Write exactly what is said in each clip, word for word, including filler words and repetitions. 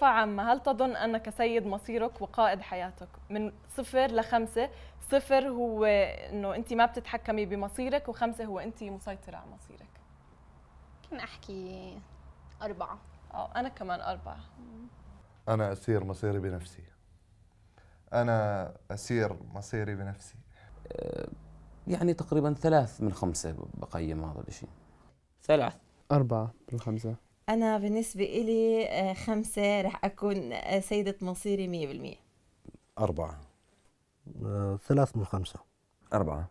بصفة عامة، هل تظن أنك سيد مصيرك وقائد حياتك؟ من صفر لخمسة، صفر هو أنه أنت ما بتتحكمي بمصيرك، وخمسة هو أنت مسيطرة على مصيرك. ممكن أحكي أربعة. أو أنا كمان أربعة. أنا أسير مصيري بنفسي. أنا أسير مصيري بنفسي. يعني تقريباً ثلاث من خمسة بقيم هذا الشيء. ثلاث. أربعة من خمسة. أنا بالنسبة إلي خمسة، رح أكون سيدة مصيري مية بالمية. أربعة. ثلاث من خمسة. أربعة.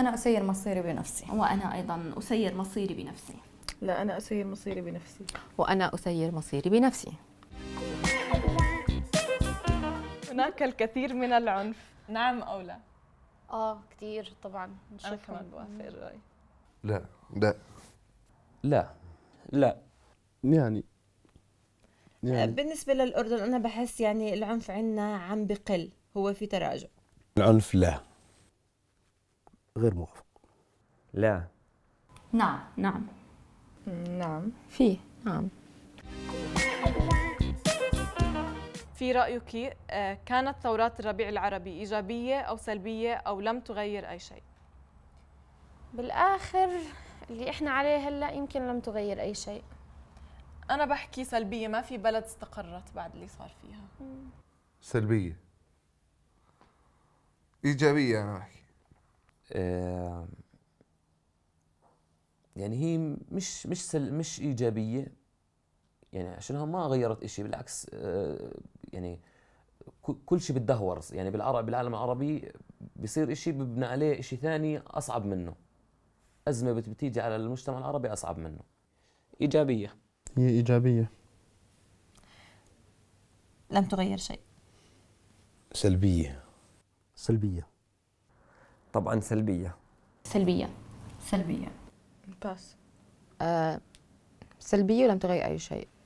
أنا أسير مصيري بنفسي. وأنا أيضاً أسير مصيري بنفسي. لا، أنا أسير مصيري بنفسي. وأنا أسير مصيري بنفسي. هناك الكثير من العنف، نعم أو لا؟ آه كثير طبعاً. أنا كمان بوافق الرأي. لا لا لا لا. يعني. يعني بالنسبة للأردن أنا بحس يعني العنف عندنا عم بقل، هو في تراجع. العنف لا. غير موافق. لا. نعم نعم. نعم. في نعم. في رأيك كانت ثورات الربيع العربي إيجابية أو سلبية أو لم تغير أي شيء؟ بالآخر اللي إحنا عليه هلأ يمكن لم تغير أي شيء. أنا بحكي سلبية، ما في بلد استقرت بعد اللي صار فيها. سلبية. إيجابية أنا بحكي. آه يعني هي مش مش سل مش إيجابية، يعني عشانها ما غيرت إشي، بالعكس. آه يعني كل شيء بتدهور، يعني بالعرب بالعالم العربي بيصير إشي ببنى عليه إشي ثاني أصعب منه. أزمة بتيجي على المجتمع العربي أصعب منه. إيجابية. هي إيجابية. لم تغير شيء. سلبية. سلبية. طبعاً سلبية. سلبية. سلبية. بس. آه سلبية ولم تغير أي شيء.